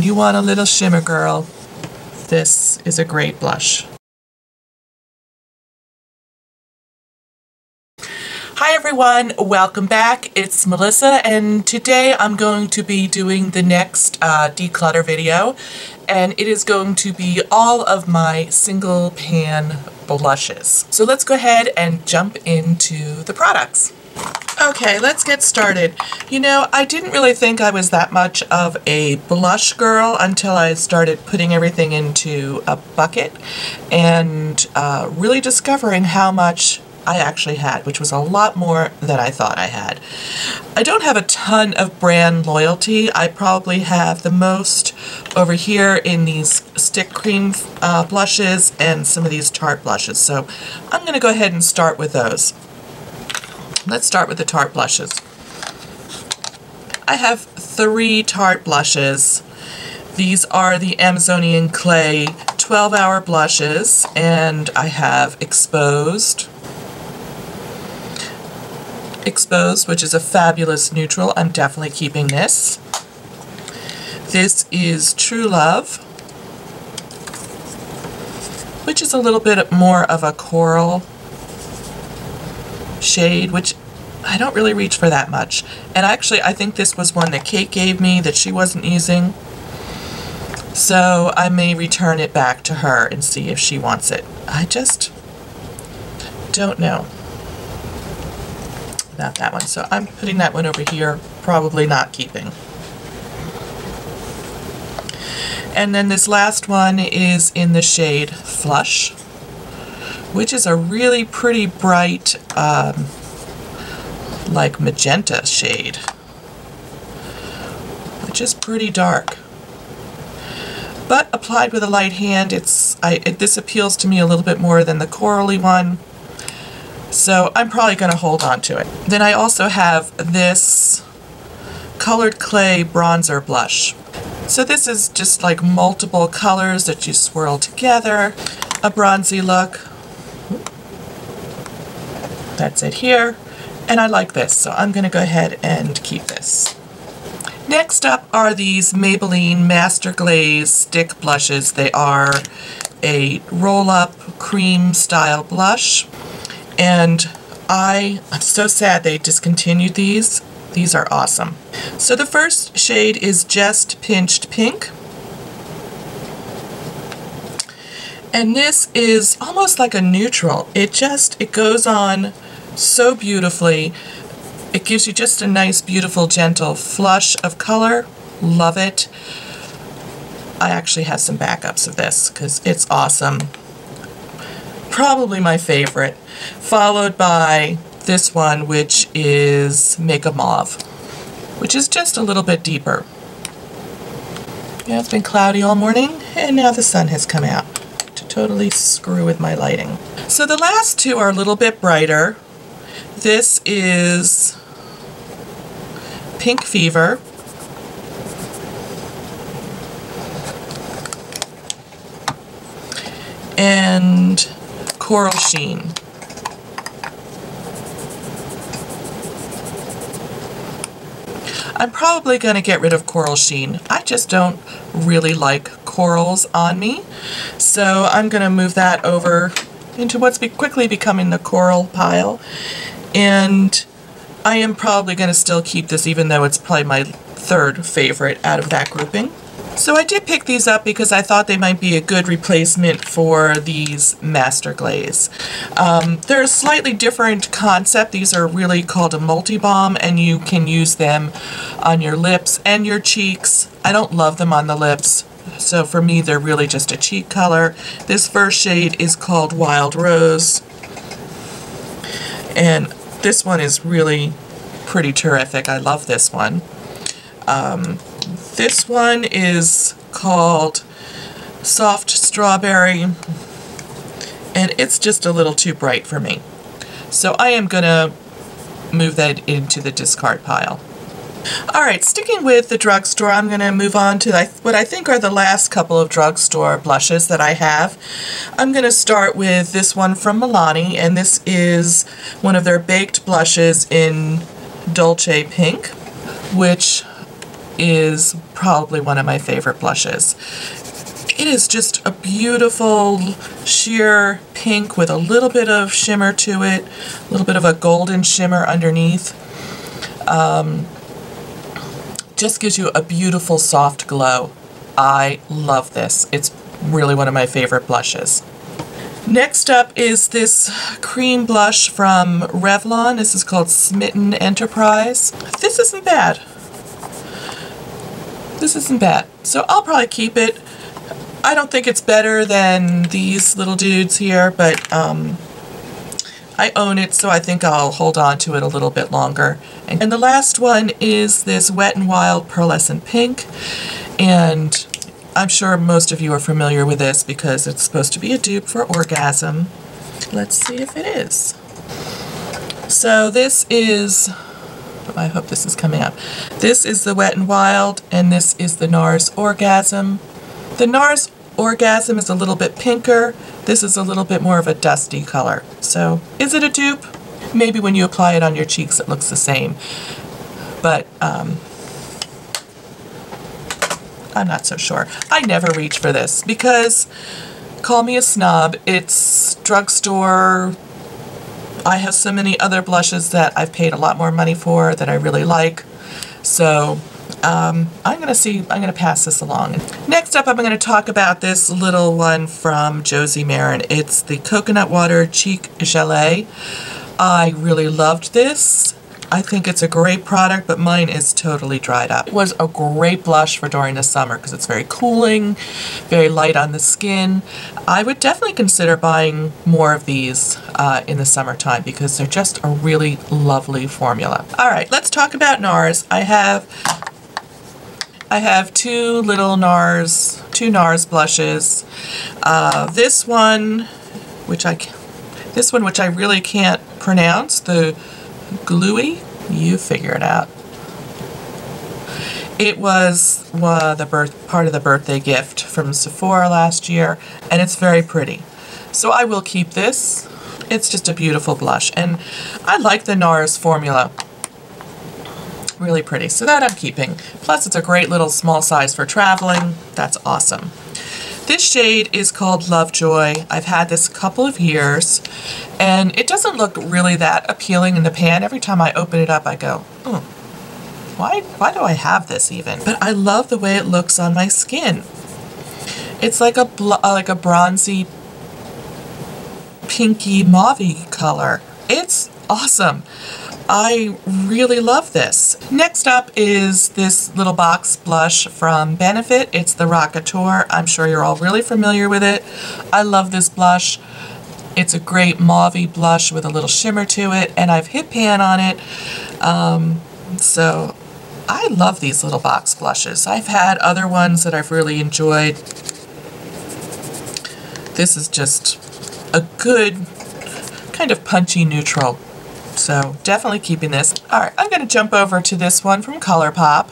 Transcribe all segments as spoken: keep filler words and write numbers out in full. When you want a little shimmer, girl, this is a great blush. Hi everyone, welcome back. It's Melissa, and today I'm going to be doing the next uh, declutter video, and it is going to be all of my single pan blushes. So let's go ahead and jump into the products. Okay, let's get started. You know, I didn't really think I was that much of a blush girl until I started putting everything into a bucket and uh, really discovering how much I actually had, which was a lot more than I thought I had. I don't have a ton of brand loyalty. I probably have the most over here in these stick cream uh, blushes and some of these Tarte blushes. So I'm going to go ahead and start with those. Let's start with the Tarte blushes. I have three Tarte blushes. These are the Amazonian Clay twelve hour blushes, and I have Exposed. Exposed, which is a fabulous neutral. I'm definitely keeping this. This is True Love, which is a little bit more of a coral shade, which I don't really reach for that much. And actually, I think this was one that Kate gave me that she wasn't using. So I may return it back to her and see if she wants it. I just don't know. Not that one, so I'm putting that one over here, probably not keeping. And then this last one is in the shade Flush, which is a really pretty bright um, like magenta shade, which is pretty dark, but applied with a light hand, it's I, it, this appeals to me a little bit more than the corally one. So I'm probably going to hold on to it. Then I also have this Colored Clay bronzer blush. So this is just like multiple colors that you swirl together, a bronzy look. That's it here. And I like this, so I'm going to go ahead and keep this. Next up are these Maybelline Master Glaze stick blushes. They are a roll-up cream style blush. And I, I'm so sad they discontinued these. These are awesome. So the first shade is Just Pinched Pink. And this is almost like a neutral. It just, it goes on so beautifully. It gives you just a nice, beautiful, gentle flush of color. Love it. I actually have some backups of this because it's awesome. Probably my favorite, followed by this one, which is Make a Mauve, which is just a little bit deeper. Yeah, it's been cloudy all morning, and now the sun has come out to totally screw with my lighting. So the last two are a little bit brighter. This is Pink Fever. And Coral Sheen. I'm probably going to get rid of Coral Sheen. I just don't really like corals on me, so I'm going to move that over into what's be quickly becoming the coral pile. And I am probably going to still keep this, even though it's probably my third favorite out of that grouping. So I did pick these up because I thought they might be a good replacement for these Master Glaze. Um, they're a slightly different concept. These are really called a multi-balm, and you can use them on your lips and your cheeks. I don't love them on the lips, so for me they're really just a cheek color. This first shade is called Wild Rose, and this one is really pretty terrific. I love this one. Um, This one is called Soft Strawberry, and it's just a little too bright for me. So I am going to move that into the discard pile. Alright, sticking with the drugstore, I'm going to move on to what I think are the last couple of drugstore blushes that I have. I'm going to start with this one from Milani, and this is one of their baked blushes in Dolce Pink, which is probably one of my favorite blushes. It is just a beautiful sheer pink with a little bit of shimmer to it, a little bit of a golden shimmer underneath. Um, just gives you a beautiful soft glow. I love this. It's really one of my favorite blushes. Next up is this cream blush from Revlon. This is called Smitten Enterprise. This isn't bad. This isn't bad. So I'll probably keep it. I don't think it's better than these little dudes here, but um, I own it, so I think I'll hold on to it a little bit longer. And, and the last one is this Wet n Wild Pearlescent Pink. And I'm sure most of you are familiar with this because it's supposed to be a dupe for Orgasm. Let's see if it is. So this is, I hope this is coming up. This is the Wet n Wild, and this is the NARS Orgasm. The NARS Orgasm is a little bit pinker. This is a little bit more of a dusty color. So is it a dupe? Maybe when you apply it on your cheeks it looks the same. But um, I'm not so sure. I never reach for this because, call me a snob, it's drugstore. I have so many other blushes that I've paid a lot more money for that I really like. So um, I'm going to see, I'm going to pass this along. Next up I'm going to talk about this little one from Josie Maran. It's the Coconut Water Cheek Gelee. I really loved this. I think it's a great product, but mine is totally dried up. It was a great blush for during the summer because it's very cooling, very light on the skin. I would definitely consider buying more of these uh, in the summertime because they're just a really lovely formula. Alright, let's talk about NARS. I have I have two little NARS, two NARS blushes. Uh, this one, which I this one which I really can't pronounce, the Goulue, you figure it out. It was uh, the birth, part of the birthday gift from Sephora last year, and it's very pretty. So I will keep this. It's just a beautiful blush, and I like the NARS formula. Really pretty, so that I'm keeping. Plus it's a great little small size for traveling. That's awesome. This shade is called Love Joy. I've had this a couple of years, and it doesn't look really that appealing in the pan. Every time I open it up, I go, oh, why, why do I have this even? But I love the way it looks on my skin. It's like a, like a bronzy, pinky, mauve color. It's awesome. I really love this. Next up is this little box blush from Benefit. It's the Rockateur. I'm sure you're all really familiar with it. I love this blush. It's a great mauve blush with a little shimmer to it, and I've hit pan on it. Um, so I love these little box blushes. I've had other ones that I've really enjoyed. This is just a good kind of punchy neutral. So definitely keeping this. Alright, I'm going to jump over to this one from ColourPop.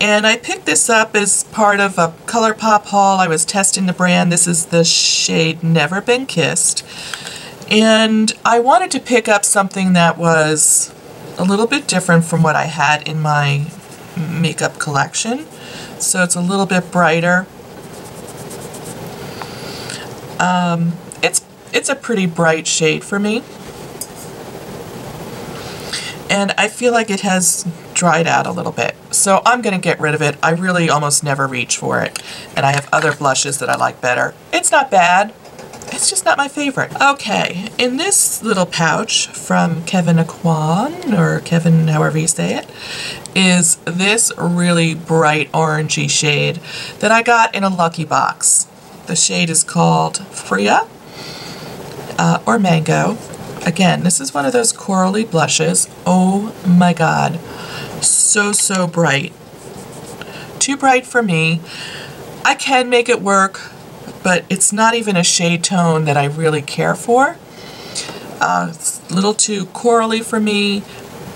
And I picked this up as part of a ColourPop haul. I was testing the brand. This is the shade Never Been Kissed. And I wanted to pick up something that was a little bit different from what I had in my makeup collection. So it's a little bit brighter. Um, it's, it's a pretty bright shade for me. And I feel like it has dried out a little bit. So I'm going to get rid of it. I really almost never reach for it. And I have other blushes that I like better. It's not bad. It's just not my favorite. Okay, in this little pouch from Kevin Aquan, or Kevin, however you say it, is this really bright orangey shade that I got in a lucky box. The shade is called Freya, uh, or Mango. Again, this is one of those corally blushes. Oh my god. So, so bright. Too bright for me. I can make it work, but it's not even a shade tone that I really care for. Uh, it's a little too corally for me,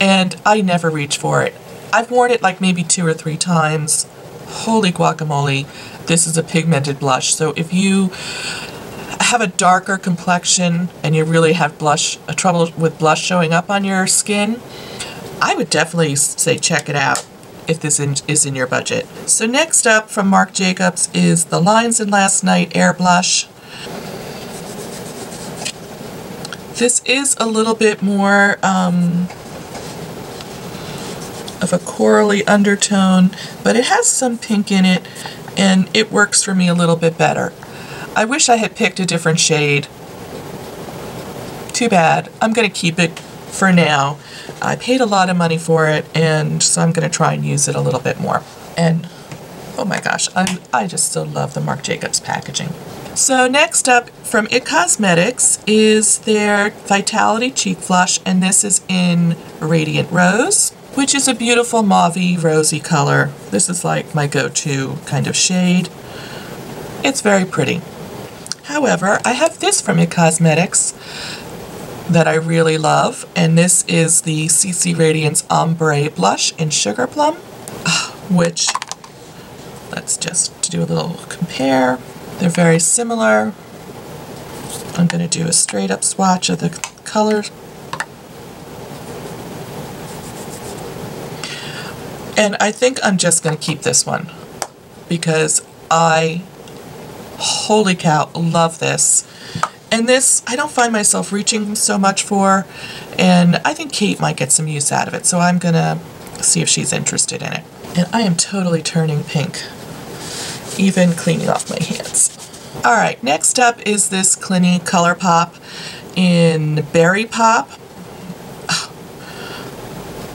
and I never reach for it. I've worn it like maybe two or three times. Holy guacamole. This is a pigmented blush, so if you have a darker complexion and you really have blush uh, trouble with blush showing up on your skin, I would definitely say check it out. if this in, is in your budget. So next up from Marc Jacobs is the Lines in Last Night Air Blush. This is a little bit more um, of a corally undertone, but it has some pink in it, and it works for me a little bit better. I wish I had picked a different shade. Too bad. I'm going to keep it for now. I paid a lot of money for it, and so I'm going to try and use it a little bit more. And oh my gosh, I'm, I just still love the Marc Jacobs packaging. So next up from It Cosmetics is their Vitality Cheek Flush, and this is in Radiant Rose, which is a beautiful mauvey, rosy color. This is like my go-to kind of shade. It's very pretty. However, I have this from It Cosmetics that I really love, and this is the C C Radiance Ombre Blush in Sugar Plum, which, let's just do a little compare. They're very similar. I'm going to do a straight up swatch of the color. And I think I'm just going to keep this one because I, holy cow, love this. And this, I don't find myself reaching so much for, and I think Kate might get some use out of it, so I'm going to see if she's interested in it. And I am totally turning pink, even cleaning off my hands. Alright, next up is this Clinique ColourPop in Berry Pop.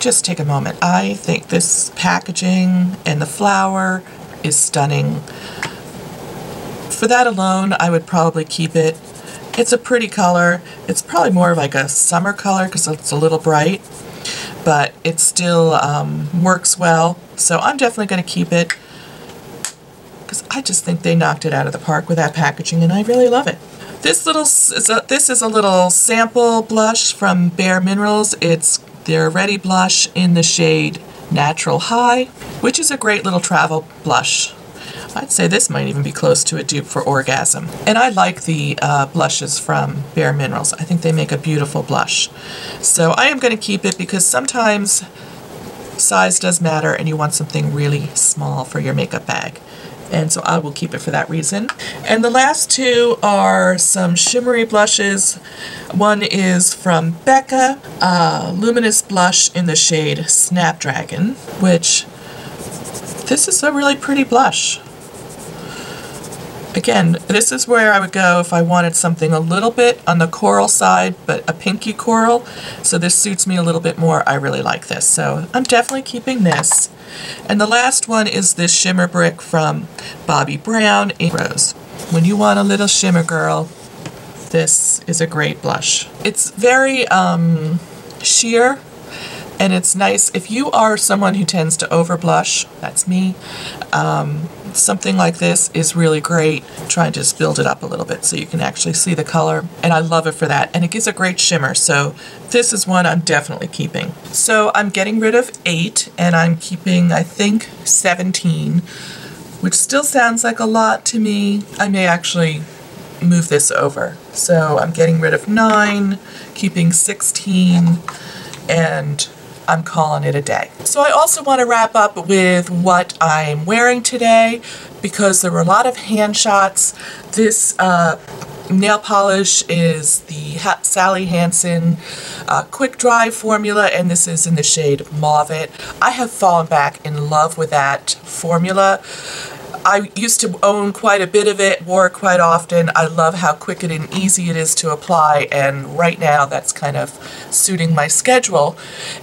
Just take a moment. I think this packaging and the flower is stunning. For that alone, I would probably keep it. It's a pretty color. It's probably more of like a summer color because it's a little bright, but it still um, works well. So I'm definitely going to keep it because I just think they knocked it out of the park with that packaging, and I really love it. This little is a, this is a little sample blush from Bare Minerals. It's their Ready Blush in the shade Natural High, which is a great little travel blush. I'd say this might even be close to a dupe for Orgasm. And I like the uh, blushes from Bare Minerals. I think they make a beautiful blush. So I am going to keep it because sometimes size does matter and you want something really small for your makeup bag. And so I will keep it for that reason. And the last two are some shimmery blushes. One is from Becca, uh, Luminous Blush in the shade Snapdragon, which this is a really pretty blush. Again, this is where I would go if I wanted something a little bit on the coral side, but a pinky coral. So this suits me a little bit more. I really like this. So I'm definitely keeping this. And the last one is this Shimmer Brick from Bobbi Brown in Rose. When you want a little shimmer, girl, this is a great blush. It's very um, sheer. And it's nice if you are someone who tends to over blush, that's me, um, something like this is really great. Try and just build it up a little bit so you can actually see the color, and I love it for that, and it gives a great shimmer, so this is one I'm definitely keeping. So I'm getting rid of eight, and I'm keeping, I think, seventeen, which still sounds like a lot to me. I may actually move this over. So I'm getting rid of nine, keeping sixteen, and I'm calling it a day. So I also want to wrap up with what I'm wearing today because there were a lot of hand shots. This uh, nail polish is the ha Sally Hansen uh, Quick Dry formula, and this is in the shade Mauve. I have fallen back in love with that formula. I used to own quite a bit of it, wore it quite often. I love how quick and easy it is to apply, and right now that's kind of suiting my schedule.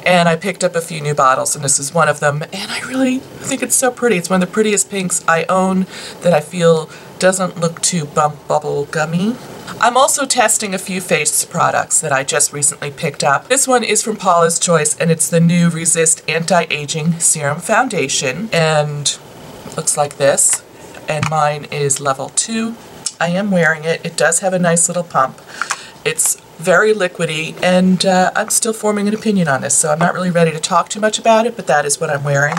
And I picked up a few new bottles, and this is one of them, and I really think it's so pretty. It's one of the prettiest pinks I own that I feel doesn't look too bump bubble gummy. I'm also testing a few face products that I just recently picked up. This one is from Paula's Choice, and it's the new Resist Anti-Aging Serum Foundation, and looks like this, and mine is level two. I am wearing it. It does have a nice little pump. It's very liquidy, and uh, I'm still forming an opinion on this, so I'm not really ready to talk too much about it, but that is what I'm wearing.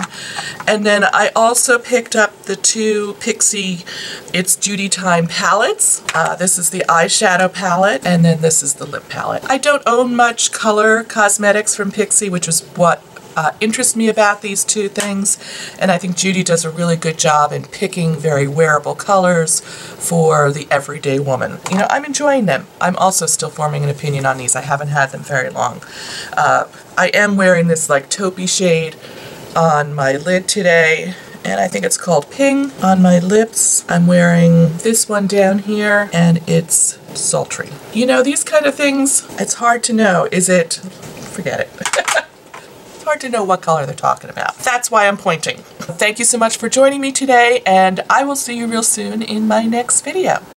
And then I also picked up the two Pixi It's Duty Time palettes. Uh, this is the eyeshadow palette, and then this is the lip palette. I don't own much color cosmetics from Pixi, which is what uh, interests me about these two things, and I think Judy does a really good job in picking very wearable colors for the everyday woman. You know, I'm enjoying them. I'm also still forming an opinion on these. I haven't had them very long. Uh, I am wearing this like taupey shade on my lid today, and I think it's called Ping. On my lips, I'm wearing this one down here, and it's Sultry. You know, these kind of things, it's hard to know. Is it, forget it. It's hard to know what color they're talking about. That's why I'm pointing. Thank you so much for joining me today, and I will see you real soon in my next video.